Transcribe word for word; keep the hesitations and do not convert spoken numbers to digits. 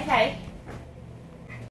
life like